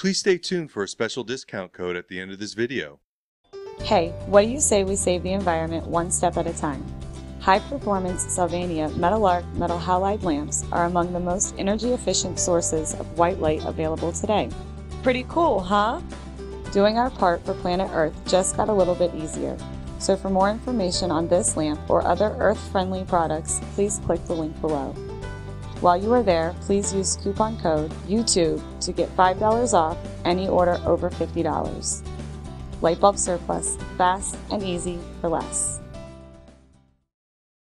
Please stay tuned for a special discount code at the end of this video. Hey, what do you say we save the environment one step at a time? High-performance Sylvania Metal-Arc metal halide lamps are among the most energy-efficient sources of white light available today. Pretty cool, huh? Doing our part for planet Earth just got a little bit easier. So for more information on this lamp or other Earth-friendly products, please click the link below. While you are there, please use coupon code YouTube to get $5 off any order over $50. Lightbulb Surplus, fast and easy for less.